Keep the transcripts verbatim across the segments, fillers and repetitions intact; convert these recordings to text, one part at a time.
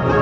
Was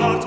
hat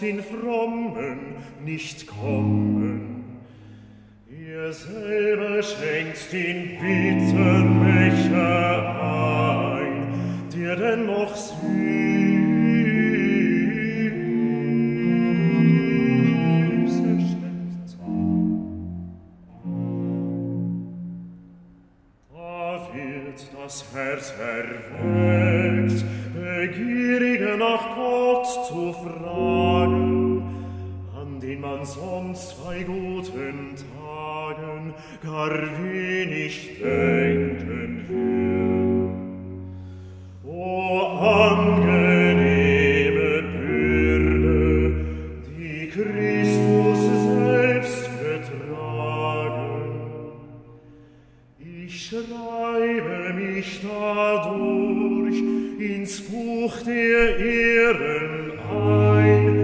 Den Frommen nicht kommen. Ihr selber schenkt den Bitterbecher ein, der dennoch Süße schmeckt. Da wird das Herz erweckt, begierig nach Gott zu fragen, den man sonst bei guten Tagen gar wenig denken will. O angenehme Bürde, die Christus selbst getragen. Ich schreibe mich dadurch ins Buch der Ehren ein,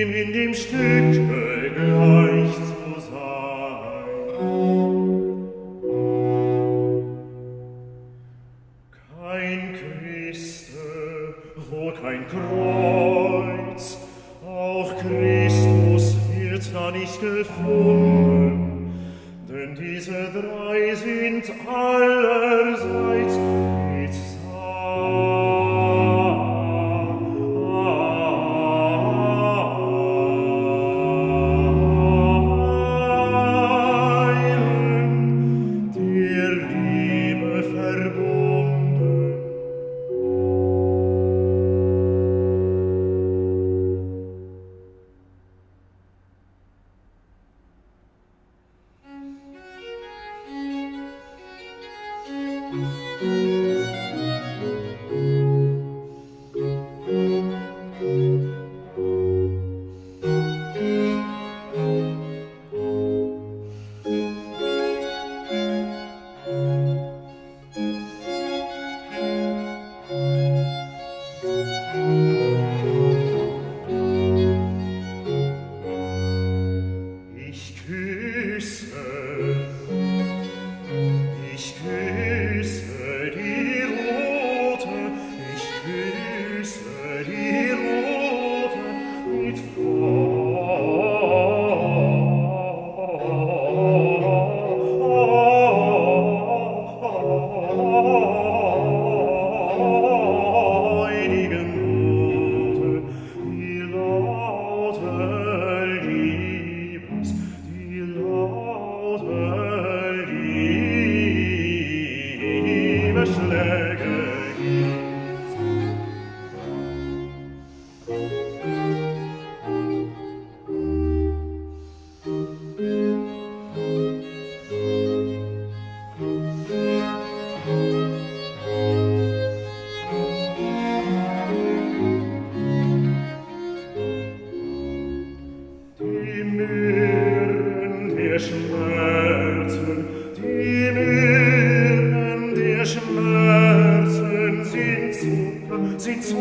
in dem Stücke gleich zu sein. Kein Christe, wo kein Kreuz, auch Christus wird da nicht gefunden, denn diese drei sind allerseits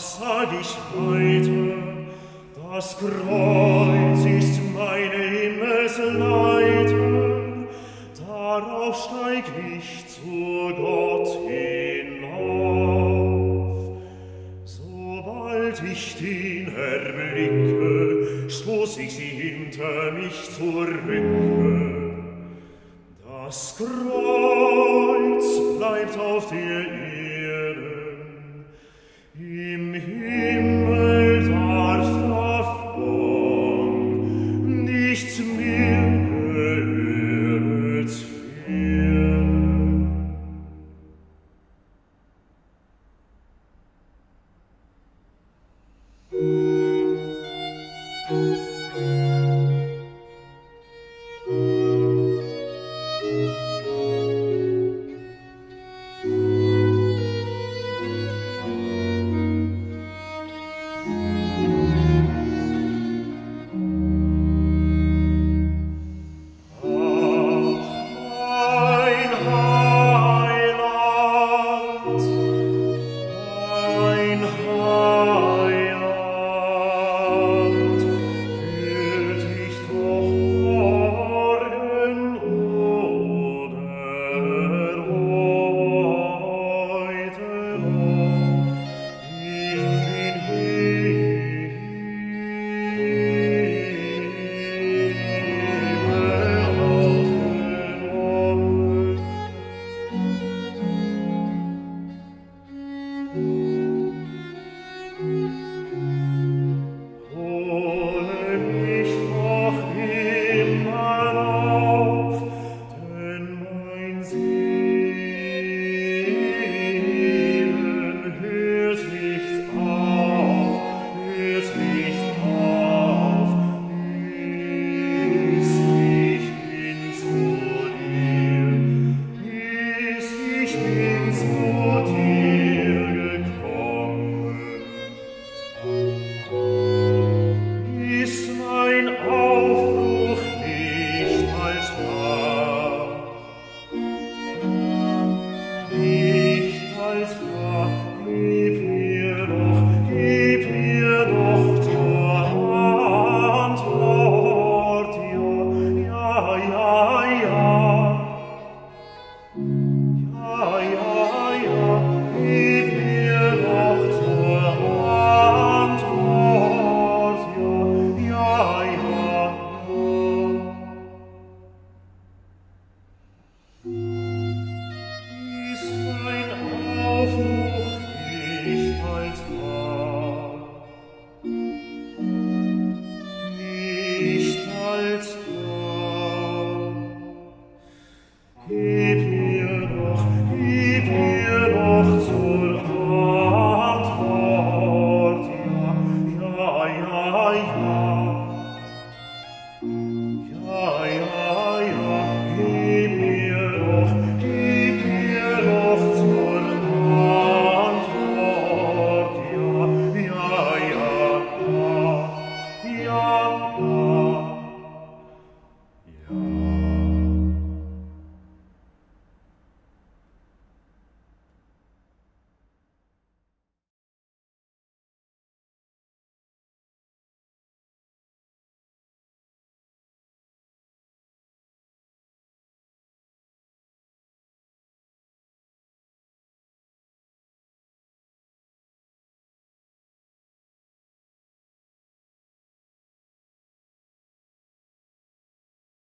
Ach, sag ich weiter, das Kreuz ist meine Himmelsleiter, darauf steig ich zu Gott hinauf. Sobald ich den erblicke, stoß ich sie hinter mich zurück. Das Kreuz bleibt auf der Erde, im Himmel darf davon nichts mehr berührt werden. Ich als Gott lieb.